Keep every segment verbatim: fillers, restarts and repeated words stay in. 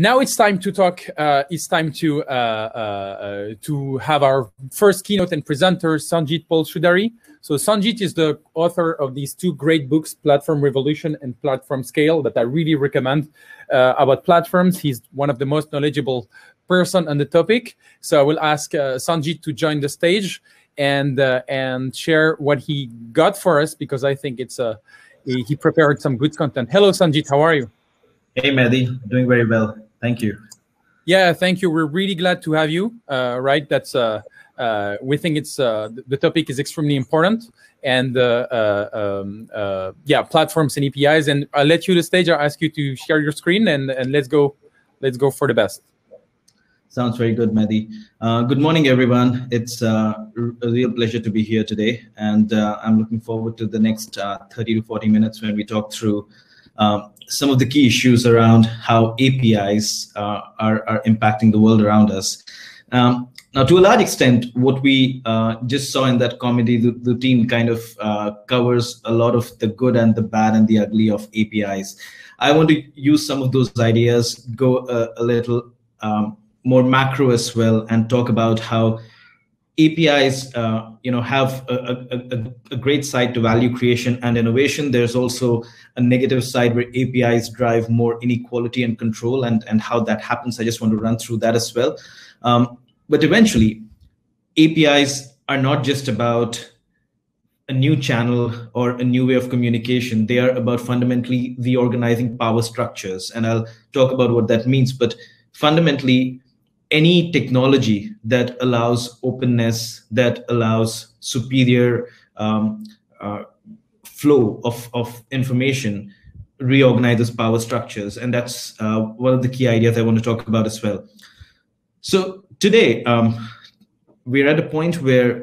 now it's time to talk. Uh, it's time to uh, uh, to have our first keynote and presenter, Sangeet Paul Choudary. So Sangeet is the author of these two great books, Platform Revolution and Platform Scale, that I really recommend uh, about platforms. He's one of the most knowledgeable person on the topic. So I will ask uh, Sangeet to join the stage and uh, and share what he got for us, because I think it's a, a he prepared some good content. Hello, Sangeet. How are you? Hey, Mehdi. Doing very well. Thank you. Yeah, thank you. We're really glad to have you. Uh, right, that's. Uh, Uh, we think it's uh, the topic is extremely important, and uh, uh, um, uh, yeah, platforms and A P Is. And I'll let you the stage. I'll ask you to share your screen, and and let's go, let's go for the best. Sounds very good, Mehdi. Uh, good morning, everyone. It's uh, a real pleasure to be here today, and uh, I'm looking forward to the next uh, thirty to forty minutes when we talk through um, some of the key issues around how A P Is uh, are are impacting the world around us. Um, Now, to a large extent, what we uh, just saw in that comedy routine kind of uh, covers a lot of the good and the bad and the ugly of A P Is. I want to use some of those ideas, go a, a little um, more macro as well, and talk about how A P Is, uh, you know, have a, a, a great side to value creation and innovation. There's also a negative side where A P Is drive more inequality and control, and and how that happens. I just want to run through that as well. Um, But eventually, A P Is are not just about a new channel or a new way of communication. They are about fundamentally reorganizing power structures. And I'll talk about what that means. But fundamentally, any technology that allows openness, that allows superior um, uh, flow of, of information, reorganizes power structures. And that's uh, one of the key ideas I want to talk about as well. So today, um, we're at a point where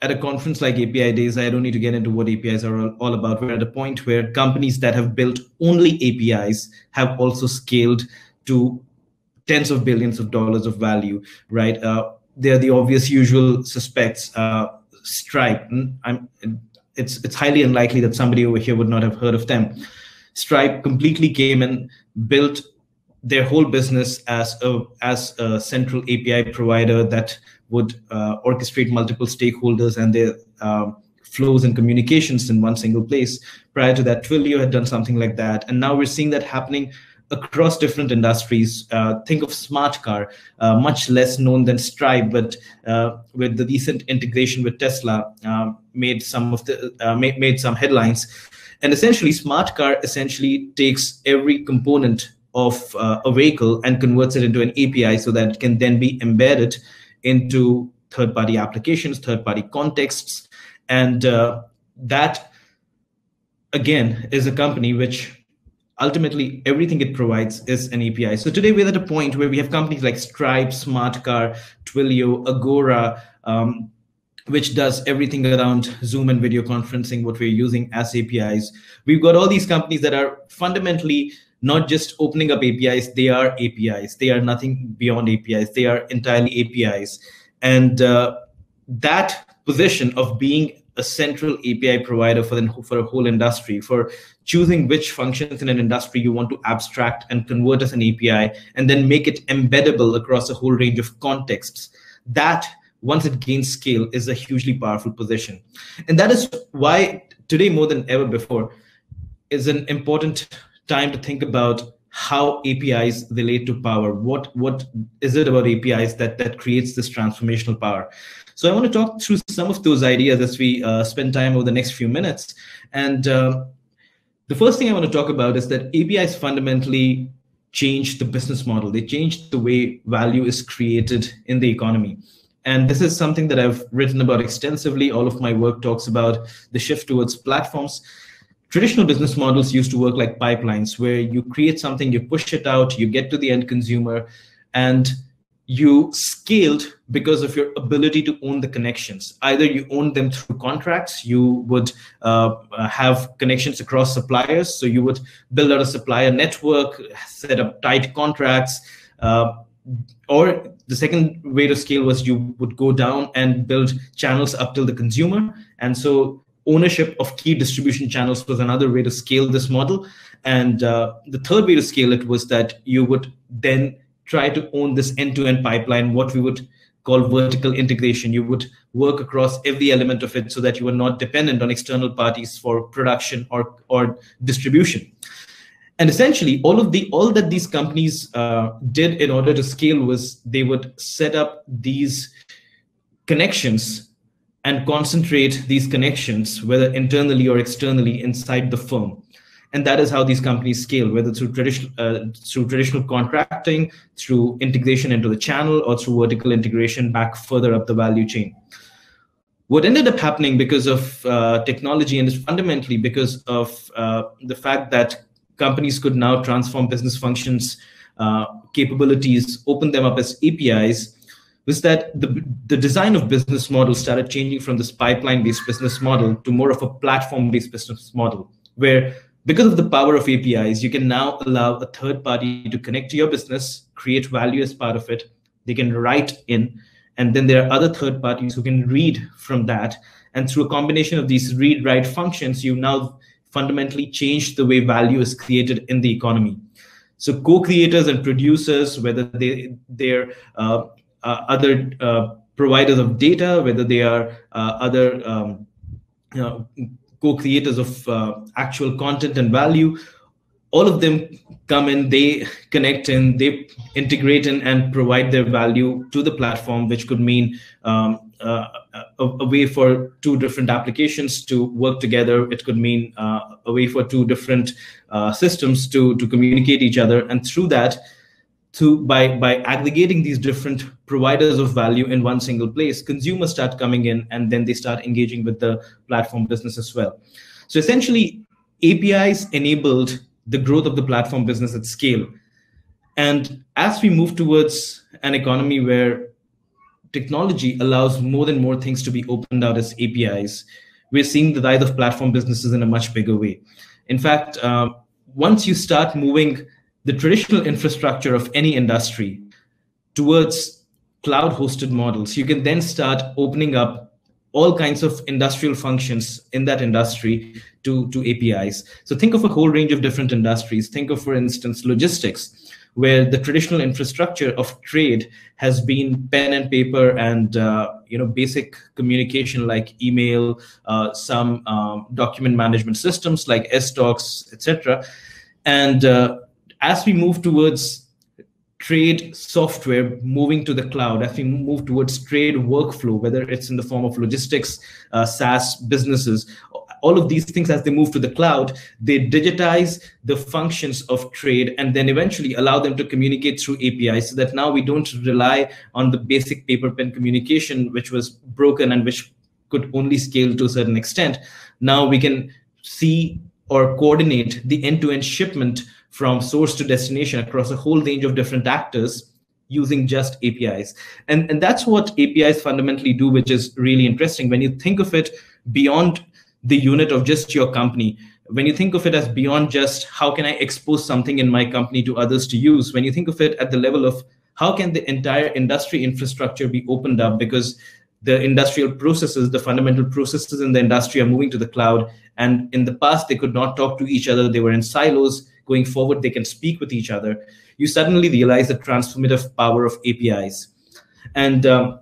at a conference like A P I Days, I don't need to get into what A P Is are all, all about. We're at a point where companies that have built only A P Is have also scaled to tens of billions of dollars of value, right? Uh, they're the obvious usual suspects. Uh, Stripe, I'm, it's, it's highly unlikely that somebody over here would not have heard of them. Stripe completely came and built their whole business as a, as a central A P I provider that would uh, orchestrate multiple stakeholders and their uh, flows and communications in one single place. Prior to that, Twilio had done something like that. And now we're seeing that happening across different industries. Uh, think of SmartCar, uh, much less known than Stripe, but uh, with the recent integration with Tesla, uh, made some of the uh, made, made some headlines. And essentially, SmartCar essentially takes every component of uh, a vehicle and converts it into an A P I so that it can then be embedded into third-party applications, third-party contexts. And uh, that, again, is a company which ultimately everything it provides is an A P I. So today we're at a point where we have companies like Stripe, SmartCar, Twilio, Agora, um, which does everything around Zoom and video conferencing, what we're using as A P Is. We've got all these companies that are fundamentally not just opening up A P Is, they are A P Is. They are nothing beyond A P Is. They are entirely A P Is. And uh, that position of being a central A P I provider for, the, for a whole industry, for choosing which functions in an industry you want to abstract and convert as an A P I, and then make it embeddable across a whole range of contexts, that, once it gains scale, is a hugely powerful position. And that is why today, more than ever before, is an important time to think about how A P Is relate to power. What, what is it about A P Is that, that creates this transformational power? So I want to talk through some of those ideas as we uh, spend time over the next few minutes. And uh, the first thing I want to talk about is that A P Is fundamentally change the business model. They change the way value is created in the economy. And this is something that I've written about extensively. All of my work talks about the shift towards platforms. Traditional business models used to work like pipelines, where you create something, you push it out, you get to the end consumer, and you scaled because of your ability to own the connections. Either you own them through contracts, you would uh, have connections across suppliers, so you would build out a supplier network, set up tight contracts, uh, or the second way to scale was you would go down and build channels up till the consumer. And so ownership of key distribution channels was another way to scale this model. And uh, the third way to scale it was that you would then try to own this end-to-end pipeline, what we would call vertical integration. You would work across every element of it so that you are not dependent on external parties for production or, or distribution. And essentially, all of the all that these companies uh, did in order to scale was they would set up these connections and concentrate these connections, whether internally or externally, inside the firm. And that is how these companies scale, whether through traditional uh, through traditional contracting, through integration into the channel, or through vertical integration back further up the value chain. What ended up happening because of uh, technology, and fundamentally because of uh, the fact that companies could now transform business functions, uh, capabilities, open them up as A P Is, was that the, the design of business models started changing from this pipeline-based business model to more of a platform-based business model, where because of the power of A P Is, you can now allow a third party to connect to your business, create value as part of it. They can write in, and then there are other third parties who can read from that. And through a combination of these read-write functions, you now fundamentally change the way value is created in the economy. So co-creators and producers, whether they, they're uh, uh, other uh, providers of data, whether they are uh, other um, you know, co-creators of uh, actual content and value, all of them come in, they connect in, they integrate in and provide their value to the platform, which could mean um, uh, a, a way for two different applications to work together. It could mean uh, a way for two different uh, systems to, to communicate each other. And through that, through, by, by aggregating these different providers of value in one single place, consumers start coming in, and then they start engaging with the platform business as well. So essentially, A P Is enabled the growth of the platform business at scale. And as we move towards an economy where technology allows more and more things to be opened out as A P Is, we're seeing the rise of platform businesses in a much bigger way. In fact, uh, once you start moving the traditional infrastructure of any industry towards cloud-hosted models, you can then start opening up all kinds of industrial functions in that industry to, to A P Is. So think of a whole range of different industries. Think of, for instance, logistics, where the traditional infrastructure of trade has been pen and paper and uh, you know, basic communication like email, uh, some um, document management systems like S docs, et cetera. And uh, as we move towards trade software moving to the cloud, as we move towards trade workflow, whether it's in the form of logistics, uh, SaaS businesses, all of these things, as they move to the cloud, they digitize the functions of trade and then eventually allow them to communicate through A P Is, so that now we don't rely on the basic paper pen communication, which was broken and which could only scale to a certain extent. Now we can see or coordinate the end-to-end shipment from source to destination across a whole range of different actors using just A P Is. And, and that's what A P Is fundamentally do, which is really interesting. When you think of it beyond the unit of just your company, when you think of it as beyond just how can I expose something in my company to others to use, when you think of it at the level of how can the entire industry infrastructure be opened up, because the industrial processes, the fundamental processes in the industry are moving to the cloud. And in the past, they could not talk to each other. They were in silos. Going forward, they can speak with each other. You suddenly realize the transformative power of A P Is. And um,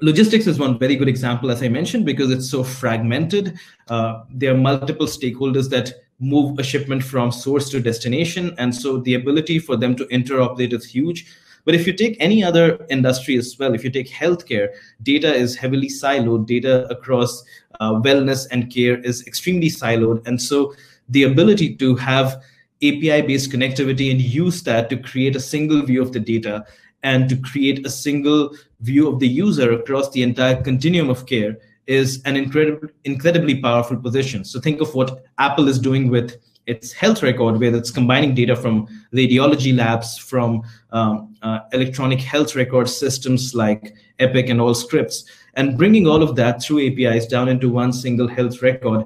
logistics is one very good example, as I mentioned, because it's so fragmented. Uh, there are multiple stakeholders that move a shipment from source to destination. And so the ability for them to interoperate is huge. But if you take any other industry as well, if you take healthcare, data is heavily siloed. Data across uh, wellness and care is extremely siloed. And so the ability to have A P I-based connectivity and use that to create a single view of the data and to create a single view of the user across the entire continuum of care is an incredible, incredibly powerful position. So think of what Apple is doing with its health record, where it's combining data from radiology labs, from um, uh, electronic health record systems like Epic and All Scripts, and bringing all of that through A P Is down into one single health record.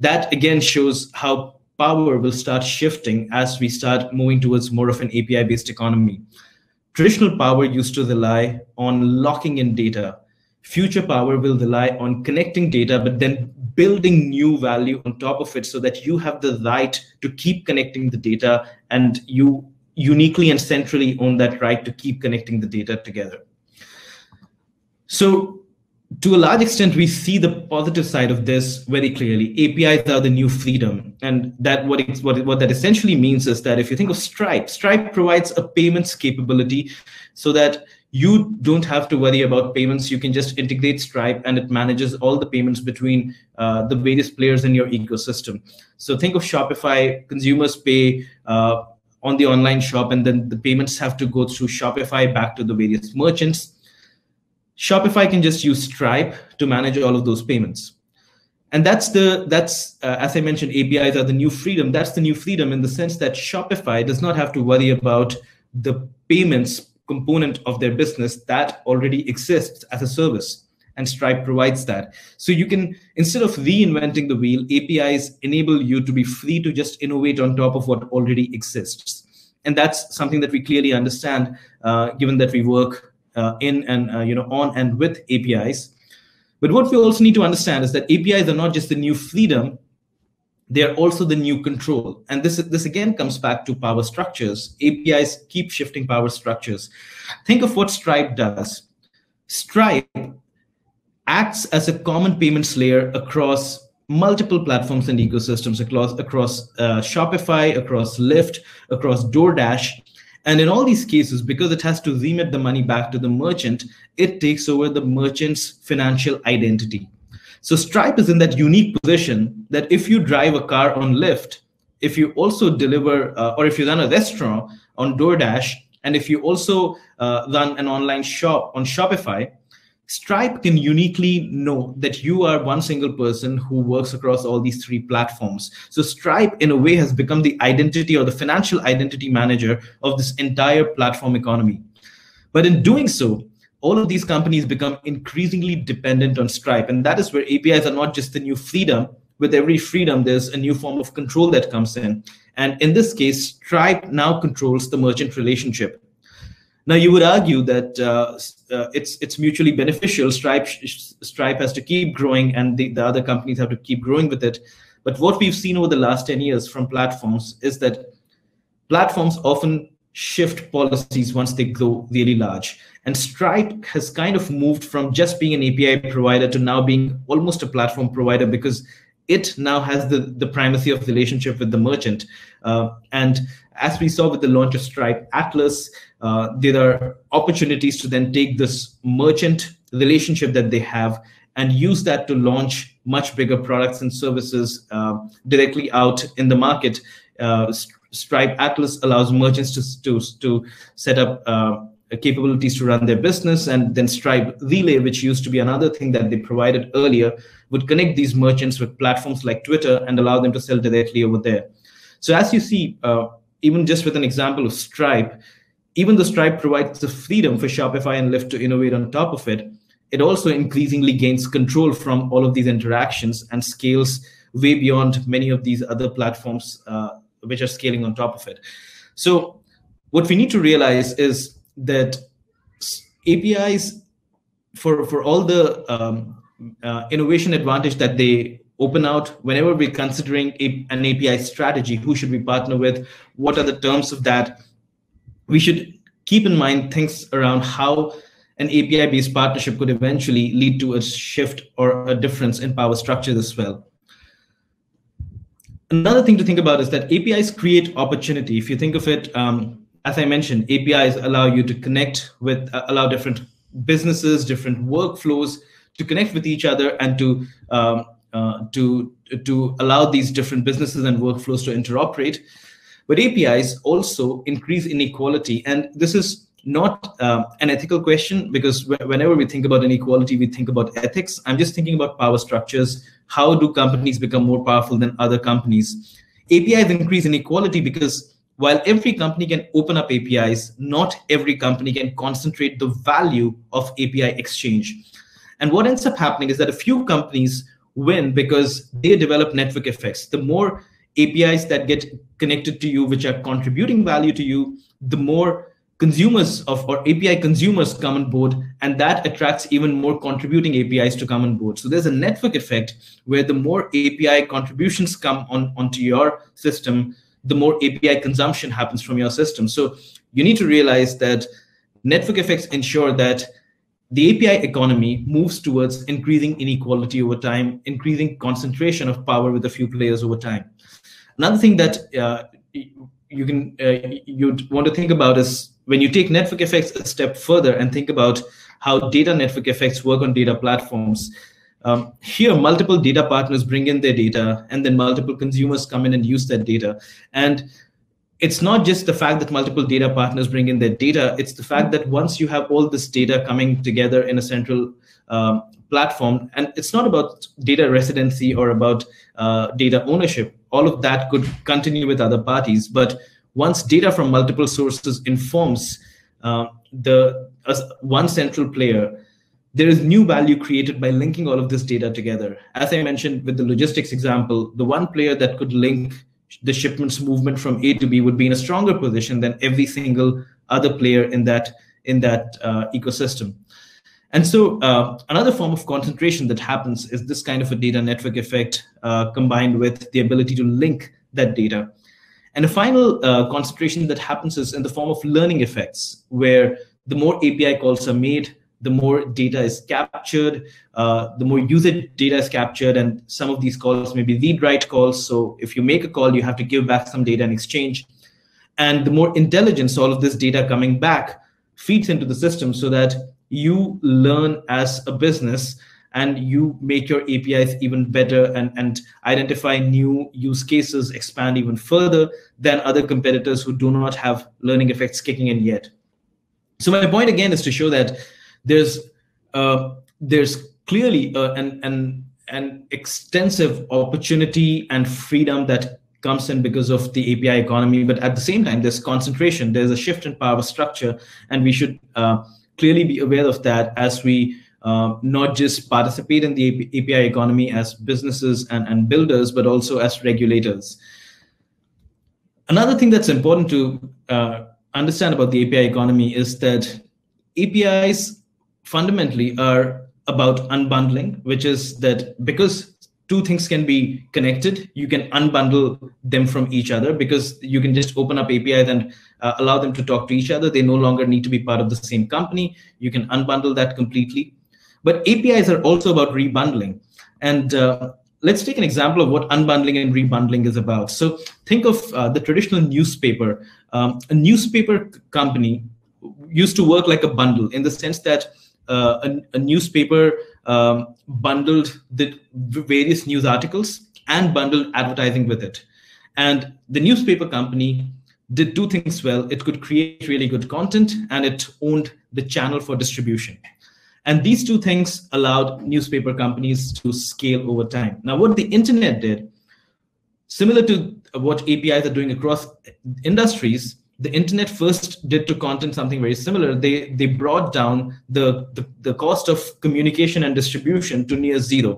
That again shows how power will start shifting as we start moving towards more of an A P I-based economy. Traditional power used to rely on locking in data. Future power will rely on connecting data, but then building new value on top of it so that you have the right to keep connecting the data, and you uniquely and centrally own that right to keep connecting the data together. So to a large extent, we see the positive side of this very clearly. A P Is are the new freedom. And that what, it, what, what that essentially means is that if you think of Stripe, Stripe provides a payments capability so that you don't have to worry about payments. You can just integrate Stripe and it manages all the payments between uh, the various players in your ecosystem. So think of Shopify, consumers pay uh, on the online shop, and then the payments have to go through Shopify back to the various merchants. Shopify can just use Stripe to manage all of those payments. And that's the, that's, uh, as I mentioned, A P Is are the new freedom. That's the new freedom in the sense that Shopify does not have to worry about the payments component of their business. That already exists as a service, and Stripe provides that. So you can, instead of reinventing the wheel, A P Is enable you to be free to just innovate on top of what already exists. And that's something that we clearly understand, uh, given that we work Uh, in and uh, you know on and with A P Is. But what we also need to understand is that A P Is are not just the new freedom, they are also the new control. And this this again comes back to power structures. A P Is keep shifting power structures. Think of what Stripe does. Stripe acts as a common payments layer across multiple platforms and ecosystems, across across uh, Shopify, across Lyft, across DoorDash. And in all these cases, because it has to remit the money back to the merchant, it takes over the merchant's financial identity. So Stripe is in that unique position that if you drive a car on Lyft, if you also deliver, uh, or if you run a restaurant on DoorDash, and if you also uh, run an online shop on Shopify, Stripe can uniquely know that you are one single person who works across all these three platforms. So Stripe, in a way, has become the identity or the financial identity manager of this entire platform economy. But in doing so, all of these companies become increasingly dependent on Stripe. And that is where A P Is are not just the new freedom. With every freedom, there's a new form of control that comes in. And in this case, Stripe now controls the merchant relationship. Now, you would argue that uh, uh, it's it's mutually beneficial. Stripe Stripe has to keep growing, and the, the other companies have to keep growing with it. But what we've seen over the last ten years from platforms is that platforms often shift policies once they grow really large. And Stripe has kind of moved from just being an A P I provider to now being almost a platform provider, because it now has the, the primacy of relationship with the merchant. Uh, and as we saw with the launch of Stripe Atlas, uh, there are opportunities to then take this merchant relationship that they have and use that to launch much bigger products and services uh, directly out in the market. Uh, Stripe Atlas allows merchants to, to, to set up uh, capabilities to run their business, and then Stripe Relay, which used to be another thing that they provided earlier, would connect these merchants with platforms like Twitter and allow them to sell directly over there. So as you see, uh, even just with an example of Stripe, even though Stripe provides the freedom for Shopify and Lyft to innovate on top of it, it also increasingly gains control from all of these interactions and scales way beyond many of these other platforms uh, which are scaling on top of it. So what we need to realize is that A P Is, for, for all the um, uh, innovation advantage that they open out, whenever we're considering a, an A P I strategy, who should we partner with, what are the terms of that, we should keep in mind things around how an A P I-based partnership could eventually lead to a shift or a difference in power structures as well. Another thing to think about is that A P Is create opportunity. If you think of it, um, as I mentioned, A P Is allow you to connect with, uh, allow different businesses, different workflows to connect with each other, and to um, uh, to to allow these different businesses and workflows to interoperate. But A P Is also increase inequality, and this is not uh, an ethical question, because whenever we think about inequality, we think about ethics. I'm just thinking about power structures. How do companies become more powerful than other companies? A P Is increase inequality because while every company can open up A P Is, not every company can concentrate the value of A P I exchange. And what ends up happening is that a few companies win because they develop network effects. The more A P Is that get connected to you, which are contributing value to you, the more consumers of or A P I consumers come on board, and that attracts even more contributing A P Is to come on board. So there's a network effect where the more A P I contributions come on onto your system, the more A P I consumption happens from your system. So you need to realize that network effects ensure that the A P I economy moves towards increasing inequality over time, increasing concentration of power with a few players over time. Another thing that uh, you can uh, you'd want to think about is when you take network effects a step further and think about how data network effects work on data platforms. Um, here, multiple data partners bring in their data, and then multiple consumers come in and use that data. And it's not just the fact that multiple data partners bring in their data, it's the fact that once you have all this data coming together in a central um, platform, and it's not about data residency or about uh, data ownership, all of that could continue with other parties. But once data from multiple sources informs uh, the uh, one central player, there is new value created by linking all of this data together. As I mentioned with the logistics example, the one player that could link the shipments movement from A to B would be in a stronger position than every single other player in that in that uh, ecosystem. And so uh, another form of concentration that happens is this kind of a data network effect uh, combined with the ability to link that data. And a final uh, concentration that happens is in the form of learning effects, where the more A P I calls are made, the more data is captured, uh, the more user data is captured, and some of these calls may be read-write calls. So if you make a call, you have to give back some data in exchange. And the more intelligence all of this data coming back feeds into the system so that you learn as a business and you make your A P Is even better and, and identify new use cases, expand even further than other competitors who do not have learning effects kicking in yet. So my point again is to show that There's uh, there's clearly uh, an, an, an extensive opportunity and freedom that comes in because of the A P I economy. But at the same time, there's concentration. There's a shift in power structure. And we should uh, clearly be aware of that as we uh, not just participate in the A P I economy as businesses and, and builders, but also as regulators. Another thing that's important to uh, understand about the A P I economy is that A P Is fundamentally are about unbundling, which is that because two things can be connected, you can unbundle them from each other because you can just open up A P Is and uh, allow them to talk to each other. They no longer need to be part of the same company. You can unbundle that completely. But A P Is are also about rebundling. And uh, let's take an example of what unbundling and rebundling is about. So think of uh, the traditional newspaper. Um, a newspaper company used to work like a bundle in the sense that Uh, a, a newspaper um, bundled the various news articles and bundled advertising with it. And the newspaper company did two things well. It could create really good content, and it owned the channel for distribution. And these two things allowed newspaper companies to scale over time. Now, what the internet did, similar to what A P Is are doing across industries, the internet first did to content something very similar. They they brought down the, the, the cost of communication and distribution to near zero.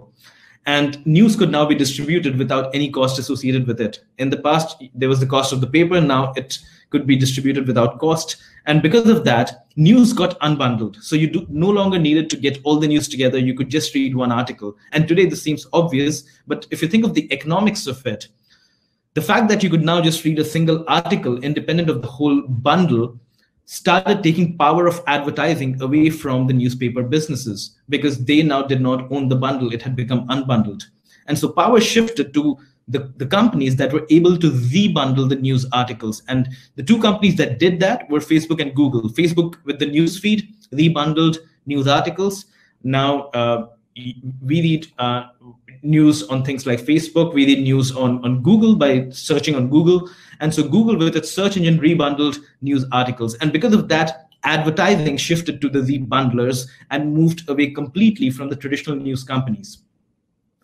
And news could now be distributed without any cost associated with it. In the past, there was the cost of the paper. Now it could be distributed without cost. And because of that, news got unbundled. So you do, no longer needed to get all the news together. You could just read one article. And today this seems obvious, but if you think of the economics of it, the fact that you could now just read a single article independent of the whole bundle started taking power of advertising away from the newspaper businesses because they now did not own the bundle. It had become unbundled. And so power shifted to the, the companies that were able to rebundle the news articles. And the two companies that did that were Facebook and Google. Facebook with the newsfeed rebundled news articles. Now uh, we read uh, news on things like Facebook, we read news on, on Google by searching on Google. And so Google with its search engine rebundled news articles. And because of that, advertising shifted to the rebundlers and moved away completely from the traditional news companies.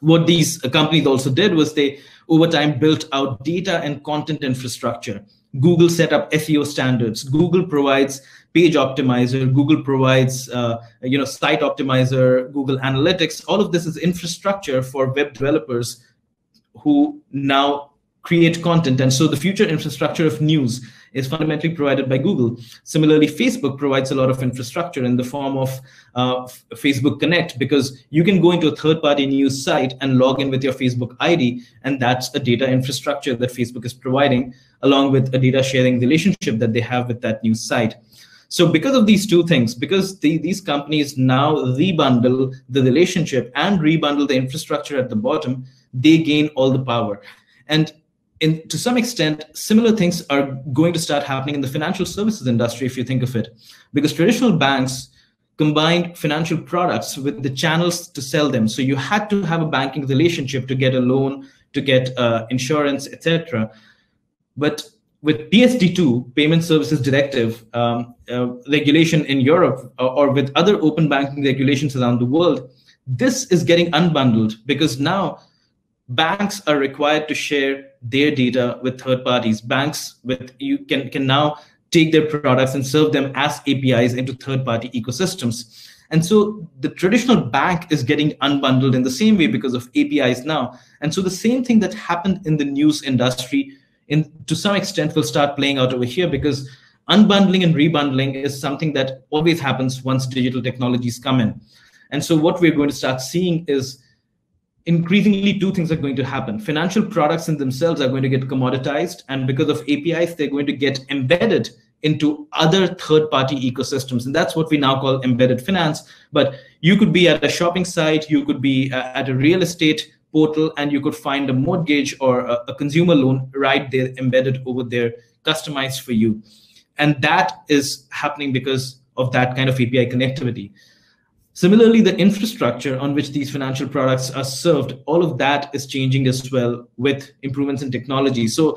What these companies also did was they, over time, built out data and content infrastructure. Google set up S E O standards. Google provides page optimizer. Google provides, uh, you know, site optimizer, Google Analytics. All of this is infrastructure for web developers who now create content. And so the future infrastructure of news is fundamentally provided by Google. Similarly, Facebook provides a lot of infrastructure in the form of uh, Facebook Connect, because you can go into a third-party news site and log in with your Facebook I D, and that's a data infrastructure that Facebook is providing, along with a data sharing relationship that they have with that news site. So because of these two things, because the, these companies now rebundle the relationship and rebundle the infrastructure at the bottom, they gain all the power. And In, to some extent, similar things are going to start happening in the financial services industry, if you think of it, because traditional banks combined financial products with the channels to sell them. So you had to have a banking relationship to get a loan, to get uh, insurance, et cetera. But with P S D two, Payment Services Directive, um, uh, regulation in Europe, or, or with other open banking regulations around the world, this is getting unbundled, because now banks are required to share their data with third parties. Banks with you can, can now take their products and serve them as A P Is into third-party ecosystems. And so the traditional bank is getting unbundled in the same way because of A P Is now. And so the same thing that happened in the news industry, in, to some extent, will start playing out over here, because unbundling and rebundling is something that always happens once digital technologies come in. And so what we're going to start seeing is increasingly two things are going to happen. Financial products in themselves are going to get commoditized, and because of A P Is, they're going to get embedded into other third-party ecosystems. And that's what we now call embedded finance. But you could be at a shopping site, you could be at a real estate portal, and you could find a mortgage or a, a consumer loan right there embedded over there, customized for you. And that is happening because of that kind of A P I connectivity. Similarly, the infrastructure on which these financial products are served, all of that is changing as well with improvements in technology. So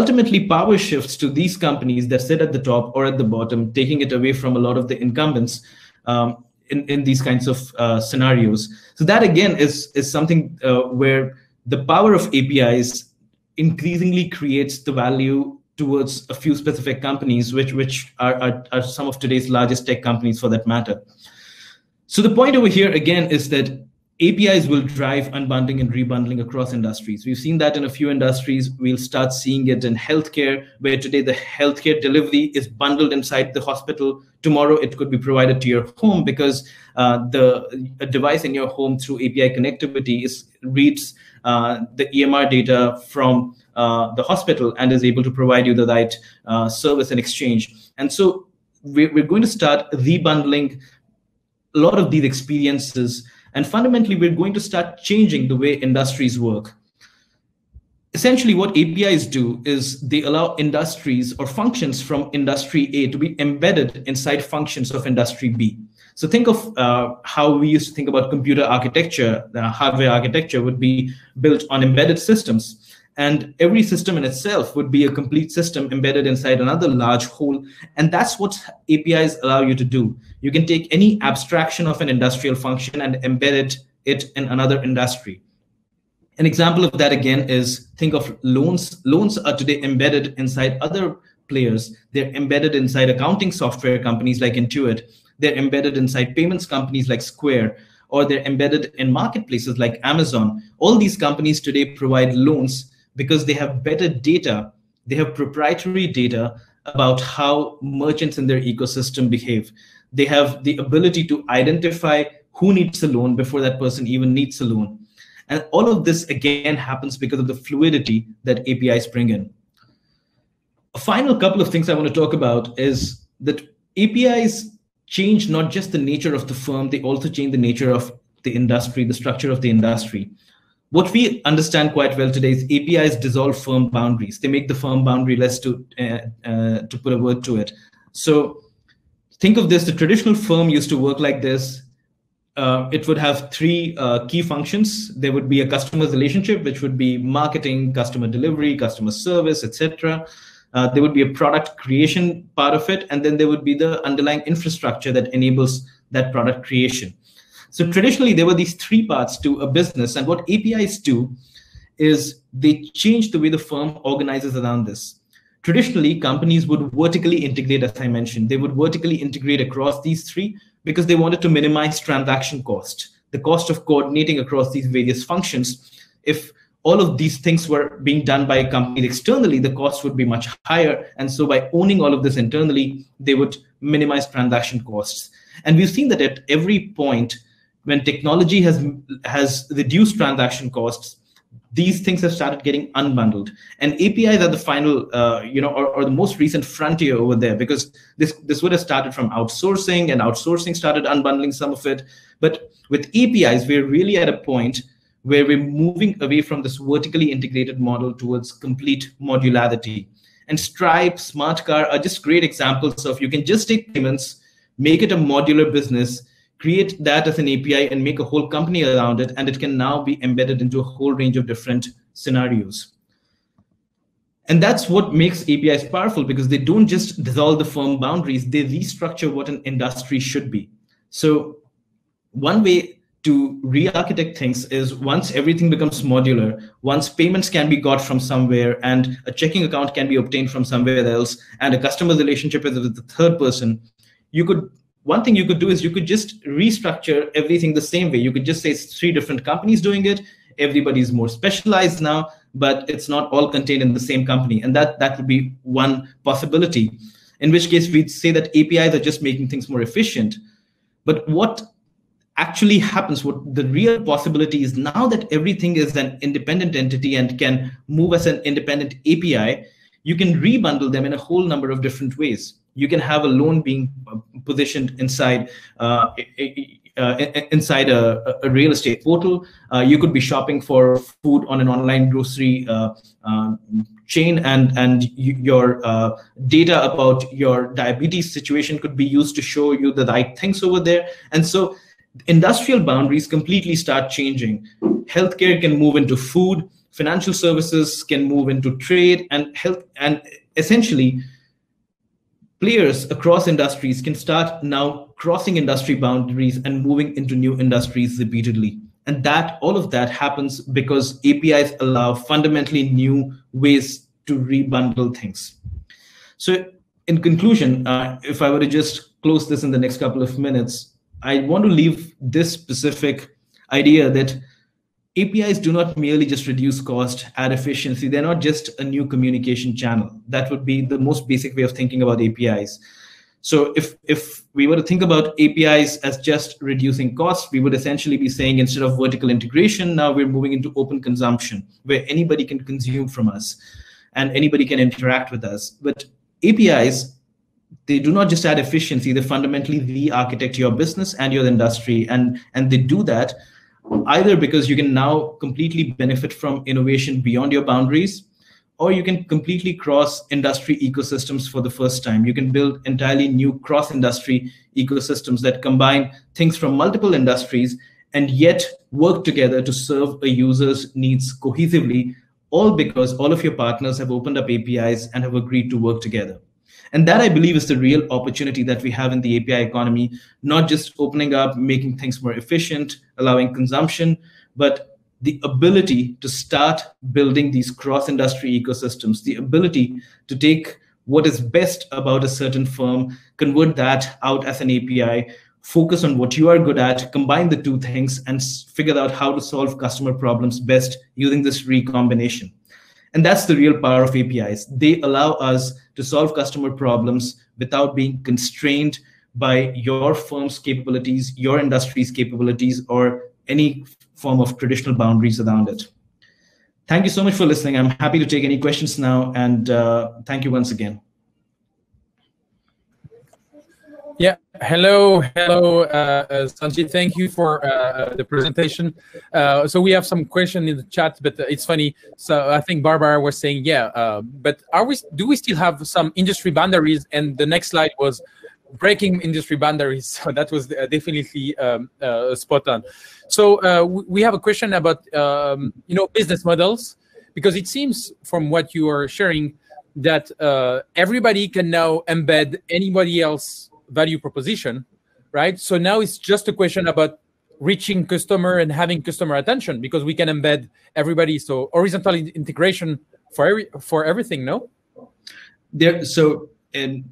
ultimately, power shifts to these companies that sit at the top or at the bottom, taking it away from a lot of the incumbents um, in, in these kinds of uh, scenarios. So that, again, is, is something uh, where the power of A P Is increasingly creates the value towards a few specific companies, which, which are, are, are some of today's largest tech companies for that matter. So the point over here, again, is that A P Is will drive unbundling and rebundling across industries. We've seen that in a few industries. We'll start seeing it in healthcare, where today the healthcare delivery is bundled inside the hospital. Tomorrow, it could be provided to your home, because uh, the a device in your home through A P I connectivity is reads uh, the E M R data from uh, the hospital and is able to provide you the right uh, service and exchange. And so we're, we're going to start rebundling a lot of these experiences, and fundamentally we're going to start changing the way industries work. Essentially what A P Is do is they allow industries or functions from industry A to be embedded inside functions of industry B. So think of uh, how we used to think about computer architecture. The hardware architecture would be built on embedded systems, and every system in itself would be a complete system embedded inside another large whole. And that's what A P Is allow you to do. You can take any abstraction of an industrial function and embed it in another industry. An example of that, again, is think of loans. Loans are today embedded inside other players. They're embedded inside accounting software companies like Intuit. They're embedded inside payments companies like Square, or they're embedded in marketplaces like Amazon. All these companies today provide loans because they have better data, they have proprietary data about how merchants in their ecosystem behave. They have the ability to identify who needs a loan before that person even needs a loan. And all of this, again, happens because of the fluidity that A P Is bring in. A final couple of things I want to talk about is that A P Is change not just the nature of the firm, they also change the nature of the industry, the structure of the industry. What we understand quite well today is A P Is dissolve firm boundaries. They make the firm boundary less, to, uh, uh, to put a word to it. So think of this, the traditional firm used to work like this. Uh, it would have three uh, key functions. There would be a customer relationship, which would be marketing, customer delivery, customer service, et cetera. Uh, there would be a product creation part of it. And then there would be the underlying infrastructure that enables that product creation. So traditionally, there were these three parts to a business. And what A P Is do is they change the way the firm organizes around this. Traditionally, companies would vertically integrate, as I mentioned. They would vertically integrate across these three because they wanted to minimize transaction cost, the cost of coordinating across these various functions. If all of these things were being done by companies externally, the cost would be much higher. And so by owning all of this internally, they would minimize transaction costs. And we've seen that at every point when technology has, has reduced transaction costs, these things have started getting unbundled. And A P Is are the final, uh, you know, or, or the most recent frontier over there, because this, this would have started from outsourcing, and outsourcing started unbundling some of it. But with A P Is, we're really at a point where we're moving away from this vertically integrated model towards complete modularity. And Stripe, SmartCar are just great examples of you can just take payments, make it a modular business, create that as an A P I and make a whole company around it. And it can now be embedded into a whole range of different scenarios. And that's what makes A P Is powerful, because they don't just dissolve the firm boundaries, they restructure what an industry should be. So one way to re-architect things is once everything becomes modular, once payments can be got from somewhere and a checking account can be obtained from somewhere else and a customer relationship is with the third person, you could, one thing you could do is you could just restructure everything the same way. You could just say it's three different companies doing it. Everybody's more specialized now, but it's not all contained in the same company. And that, that would be one possibility, in which case we'd say that A P Is are just making things more efficient. But what actually happens, what the real possibility is now that everything is an independent entity and can move as an independent A P I, you can rebundle them in a whole number of different ways. You can have a loan being positioned inside uh, uh, inside a, a real estate portal. Uh, you could be shopping for food on an online grocery uh, uh, chain, and and your uh, data about your diabetes situation could be used to show you the right things over there. And so industrial boundaries completely start changing. Healthcare can move into food, financial services can move into trade, and health, and essentially players across industries can start now crossing industry boundaries and moving into new industries repeatedly. And that, all of that happens because A P Is allow fundamentally new ways to rebundle things. So in conclusion, uh, if I were to just close this in the next couple of minutes, I want to leave this specific idea that A P Is do not merely just reduce cost, add efficiency. They're not just a new communication channel. That would be the most basic way of thinking about A P Is. So if, if we were to think about A P Is as just reducing costs, we would essentially be saying instead of vertical integration, now we're moving into open consumption, where anybody can consume from us and anybody can interact with us. But A P Is, they do not just add efficiency, they fundamentally re-architect your business and your industry. And, and they do that either because you can now completely benefit from innovation beyond your boundaries, or you can completely cross industry ecosystems for the first time. You can build entirely new cross-industry ecosystems that combine things from multiple industries and yet work together to serve a user's needs cohesively, all because all of your partners have opened up A P Is and have agreed to work together. And that, I believe, is the real opportunity that we have in the A P I economy, not just opening up, making things more efficient, allowing consumption, but the ability to start building these cross-industry ecosystems, the ability to take what is best about a certain firm, convert that out as an A P I, focus on what you are good at, combine the two things, and figure out how to solve customer problems best using this recombination. And that's the real power of A P Is. They allow us to solve customer problems without being constrained by your firm's capabilities, your industry's capabilities, or any form of traditional boundaries around it. Thank you so much for listening. I'm happy to take any questions now. And uh, thank you once again. Yeah. Hello. Hello, uh, uh, Sangeet. Thank you for uh, the presentation. Uh, so we have some question in the chat, but it's funny. So I think Barbara was saying, yeah, uh, but are we, do we still have some industry boundaries? And the next slide was breaking industry boundaries. So that was definitely um, uh, spot on. So uh, we have a question about, um, you know, business models, because it seems from what you are sharing that uh, everybody can now embed anybody else value proposition, right? So now it's just a question about reaching customer and having customer attention, because we can embed everybody. So horizontal integration for every, for everything, no? There. So um,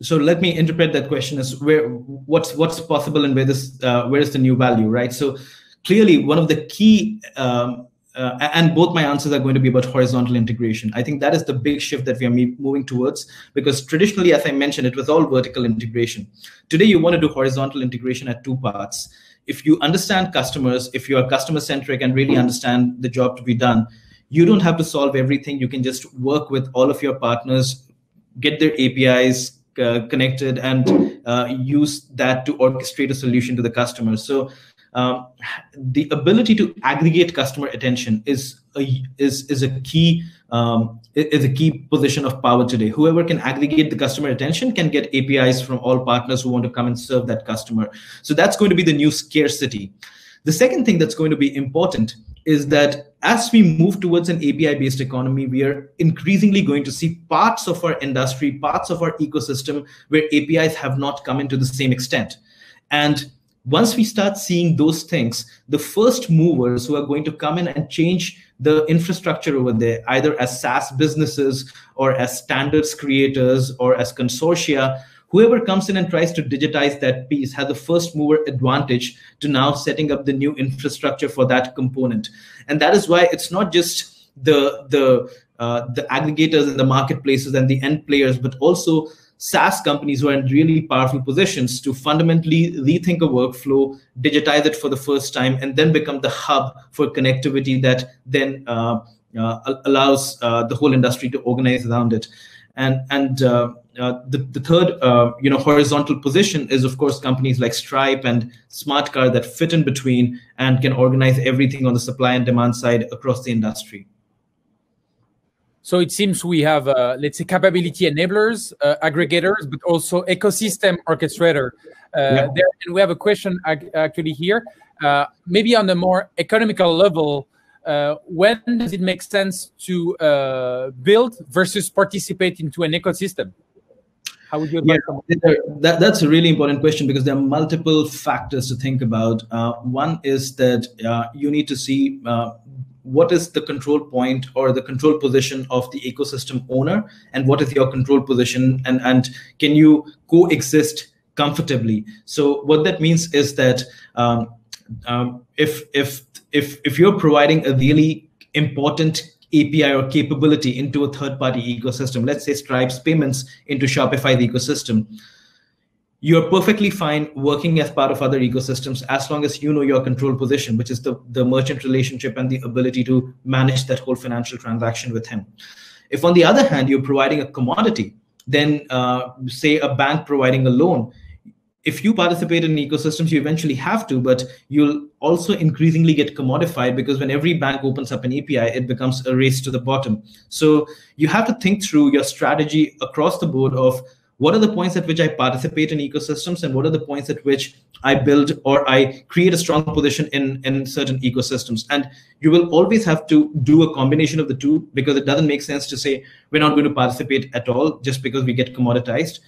so let me interpret that question as where what's what's possible and where this uh, where is the new value, right? So clearly, one of the key um, uh, and both my answers are going to be about horizontal integration. I think that is the big shift that we are moving towards, because traditionally, as I mentioned, it was all vertical integration. Today, you want to do horizontal integration at two parts. If you understand customers, if you are customer centric and really understand the job to be done, you don't have to solve everything. You can just work with all of your partners, get their A P Is uh, connected, and uh, use that to orchestrate a solution to the customer. So um, the ability to aggregate customer attention is a, is, is a key um, is a key position of power today. Whoever can aggregate the customer attention can get A P Is from all partners who want to come and serve that customer. So that's going to be the new scarcity. The second thing that's going to be important is that as we move towards an A P I-based economy, we are increasingly going to see parts of our industry, parts of our ecosystem where A P Is have not come into the same extent. And once we start seeing those things, the first movers who are going to come in and change the infrastructure over there, either as SaaS businesses or as standards creators or as consortia, whoever comes in and tries to digitize that piece has the first mover advantage to now setting up the new infrastructure for that component. And that is why it's not just the, the, uh, the aggregators and the marketplaces and the end players, but also SaaS companies who are in really powerful positions to fundamentally rethink a workflow, digitize it for the first time, and then become the hub for connectivity that then uh, uh, allows uh, the whole industry to organize around it. And, and uh, uh, the, the third uh, you know, horizontal position is, of course, companies like Stripe and SmartCar that fit in between and can organize everything on the supply and demand side across the industry. So it seems we have, uh, let's say, capability enablers, uh, aggregators, but also ecosystem orchestrator. Uh, yeah. there, and we have a question actually here. Uh, maybe on a more economical level, Uh, when does it make sense to uh, build versus participate into an ecosystem? How would you yeah, that, that's a really important question, because there are multiple factors to think about. Uh, one is that uh, you need to see uh, what is the control point or the control position of the ecosystem owner, and what is your control position, and, and can you coexist comfortably? So what that means is that um, um, if if If, if you're providing a really important A P I or capability into a third-party ecosystem, let's say Stripe's payments into Shopify's ecosystem, you're perfectly fine working as part of other ecosystems as long as you know your control position, which is the, the merchant relationship and the ability to manage that whole financial transaction with him. If, on the other hand, you're providing a commodity, then uh, say a bank providing a loan, if you participate in ecosystems, you eventually have to, but you'll also increasingly get commodified, because when every bank opens up an A P I, it becomes a race to the bottom. So you have to think through your strategy across the board of what are the points at which I participate in ecosystems and what are the points at which I build or I create a strong position in, in certain ecosystems. And you will always have to do a combination of the two, because it doesn't make sense to say we're not going to participate at all just because we get commoditized.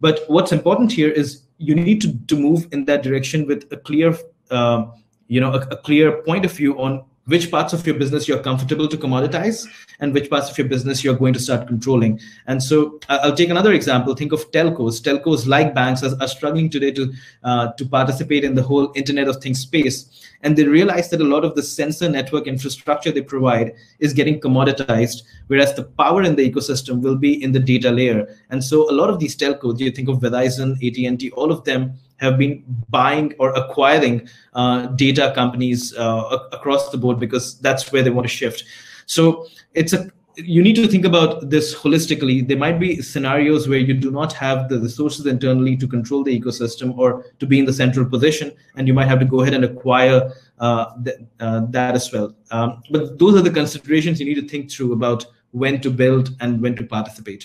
But what's important here is you need to, to move in that direction with a clear, uh, you know, a, a clear point of view on which parts of your business you're comfortable to commoditize and which parts of your business you're going to start controlling. And so I'll take another example. Think of telcos. Telcos, like banks, are, are struggling today to, uh, to participate in the whole Internet of Things space. And they realize that a lot of the sensor network infrastructure they provide is getting commoditized, whereas the power in the ecosystem will be in the data layer. And so a lot of these telcos, you think of Verizon, A T and T, all of them have been buying or acquiring uh, data companies uh, across the board, because that's where they want to shift. So it's a you need to think about this holistically. There might be scenarios where you do not have the resources internally to control the ecosystem or to be in the central position, and you might have to go ahead and acquire uh, th uh, that as well. Um, but those are the considerations you need to think through about when to build and when to participate.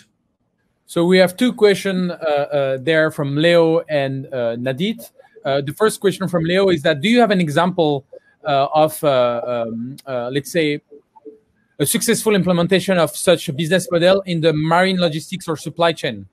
So we have two questions uh, uh, there from Leo and uh, Nadit. Uh, the first question from Leo is that, do you have an example uh, of, uh, um, uh, let's say, a successful implementation of such a business model in the marine logistics or supply chain?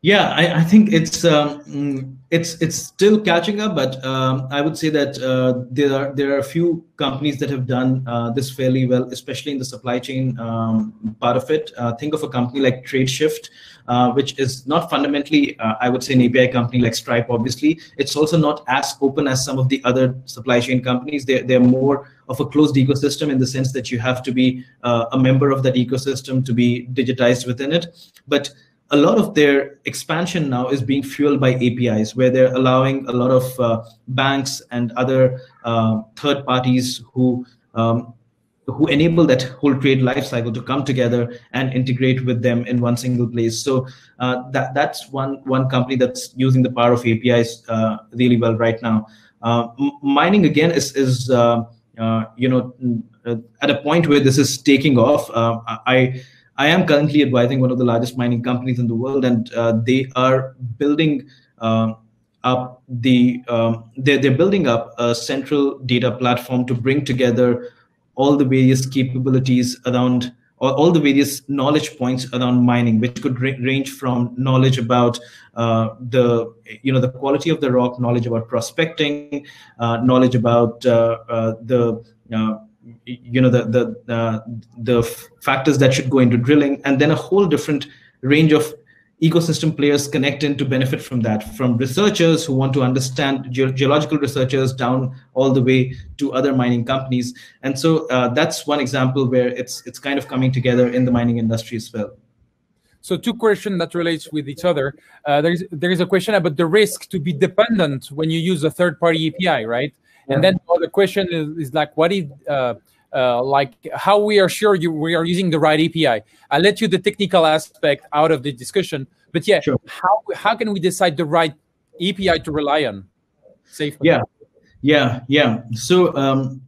Yeah, I, I think it's um, it's it's still catching up, but um, I would say that uh, there are there are a few companies that have done uh, this fairly well, especially in the supply chain um, part of it. Uh, think of a company like TradeShift, uh, which is not fundamentally, uh, I would say, an A P I company like Stripe. Obviously, it's also not as open as some of the other supply chain companies. They they're more of a closed ecosystem in the sense that you have to be uh, a member of that ecosystem to be digitized within it, but a lot of their expansion now is being fueled by A P Is, where they're allowing a lot of uh, banks and other uh, third parties who um, who enable that whole trade lifecycle to come together and integrate with them in one single place. So uh, that that's one one company that's using the power of A P Is uh, really well right now. Uh, mining again is is uh, uh, you know at a point where this is taking off. Uh, I. I am currently advising one of the largest mining companies in the world, and uh, they are building uh, up the um, they're, they're building up a central data platform to bring together all the various capabilities around all, all the various knowledge points around mining, which could ra- range from knowledge about uh, the you know the quality of the rock, knowledge about prospecting, uh, knowledge about uh, uh, the uh, you know, the the uh, the factors that should go into drilling, and then a whole different range of ecosystem players connect in to benefit from that, from researchers who want to understand, ge- geological researchers down all the way to other mining companies. And so uh, that's one example where it's it's kind of coming together in the mining industry as well. So two questions that relates with each other. Uh, there is there is a question about the risk to be dependent when you use a third-party A P I, right? And then the other question is, is like, what is uh, uh, like how we are sure you we are using the right A P I? I'll let you the technical aspect out of the discussion, but yeah, sure. how how can we decide the right A P I to rely on? Safely. Yeah, yeah, yeah. So um,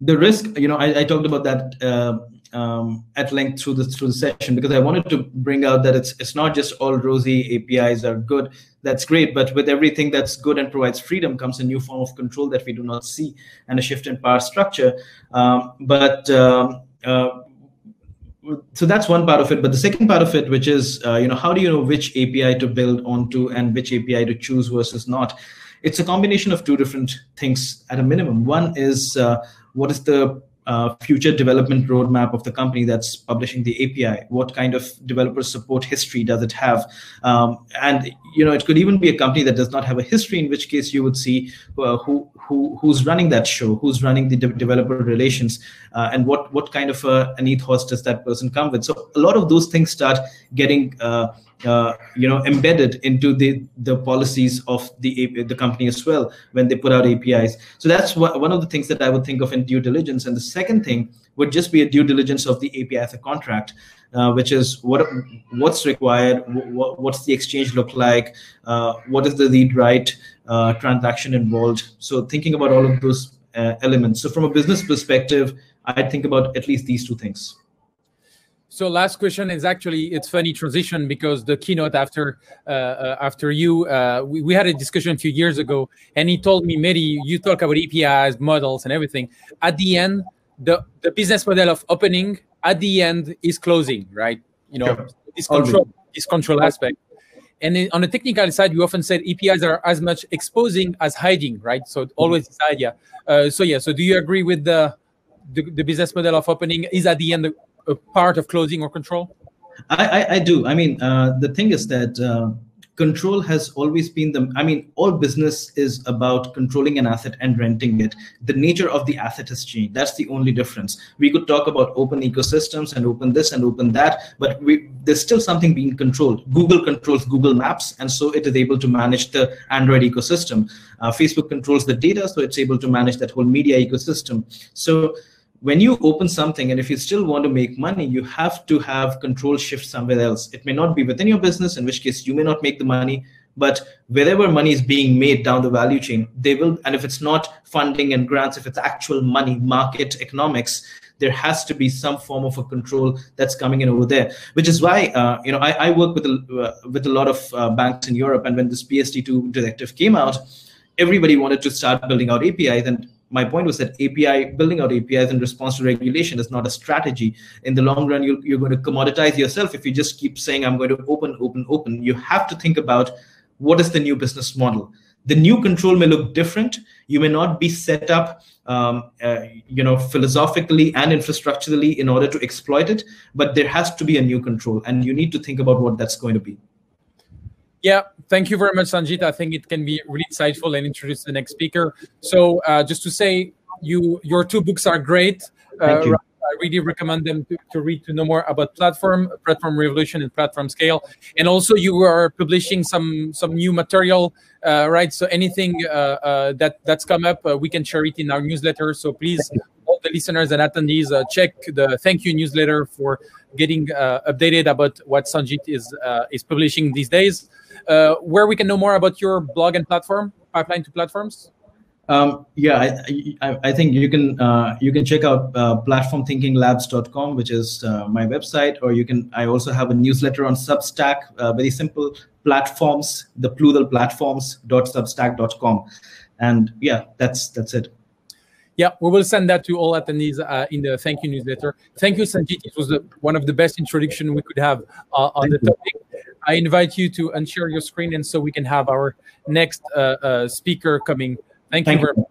the risk, you know, I, I talked about that uh, um, at length through the through the session, because I wanted to bring out that it's it's not just all rosy A P Is are good. That's great, but with everything that's good and provides freedom comes a new form of control that we do not see, and a shift in power structure. Um, but um, uh, so that's one part of it. But the second part of it, which is uh, you know, how do you know which A P I to build onto and which A P I to choose versus not? It's a combination of two different things at a minimum. One is uh, what is the Uh, future development roadmap of the company that's publishing the A P I. What kind of developer support history does it have? Um, and you know, it could even be a company that does not have a history, in which case you would see uh, who who who's running that show, who's running the de- developer relations, uh, and what what kind of uh, an ethos does that person come with? So a lot of those things start getting uh, uh, you know embedded into the the policies of the the company as well when they put out A P Is. So that's wh- one of the things that I would think of in due diligence. And the second thing would just be a due diligence of the A P I as a contract, uh, which is what what's required, wh- what's the exchange look like, uh, what is the read write uh, transaction involved. So thinking about all of those uh, elements. So from a business perspective, I think about at least these two things. So last question is actually, it's funny transition, because the keynote after uh, uh, after you, uh, we, we had a discussion a few years ago, and he told me, Mehdi, you talk about A P Is, models, and everything. At the end, the, the business model of opening at the end is closing, right? You know, sure. this control, Always. this control aspect. And then on the technical side, you often said A P Is are as much exposing as hiding, right? So always this idea. Uh, so yeah, so do you agree with the, the the business model of opening is at the end of, a part of closing or control? I, I, I do. I mean, uh, the thing is that uh, control has always been the, I mean, all business is about controlling an asset and renting it. The nature of the asset has changed. That's the only difference. We could talk about open ecosystems and open this and open that, but we, there's still something being controlled. Google controls Google Maps, and so it is able to manage the Android ecosystem. Uh, Facebook controls the data, so it's able to manage that whole media ecosystem. So when you open something, and if you still want to make money, you have to have control shift somewhere else. It may not be within your business, in which case you may not make the money, but wherever money is being made down the value chain, they will, and if it's not funding and grants, if it's actual money, market economics, there has to be some form of a control that's coming in over there, which is why uh, you know I, I work with a, uh, with a lot of uh, banks in Europe, and when this P S D two directive came out, everybody wanted to start building out A P Is, and my point was that A P I, building out A P Is in response to regulation is not a strategy. In the long run, you'll, you're going to commoditize yourself if you just keep saying, I'm going to open, open, open. You have to think about what is the new business model. The new control may look different. You may not be set up um, uh, you know, philosophically and infrastructurally in order to exploit it, but there has to be a new control, and you need to think about what that's going to be. Yeah, thank you very much, Sangeet. I think it can be really insightful and introduce the next speaker. So uh, just to say, you your two books are great. Thank uh, you. I really recommend them to, to read, to know more about Platform, Platform Revolution and Platform Scale. And also you are publishing some some new material, uh, right? So anything uh, uh, that, that's come up, uh, we can share it in our newsletter. So please, all the listeners and attendees, uh, check the thank you newsletter for getting uh, updated about what Sangeet is, uh, is publishing these days. Uh, where we can know more about your blog and platform, Pipeline to Platforms? Um, yeah, I, I, I think you can uh, you can check out uh, platform thinking labs dot com, which is uh, my website, or you can. I also have a newsletter on Substack. Uh, very simple, platforms, the plural platforms dot substack dot com, and yeah, that's that's it. Yeah, we will send that to all attendees uh, in the thank you newsletter. Thank you, Sangeet. It was the, one of the best introduction we could have uh, on thank the topic. You. I invite you to unshare your screen, and so we can have our next uh, uh, speaker coming. Thank, Thank you very much.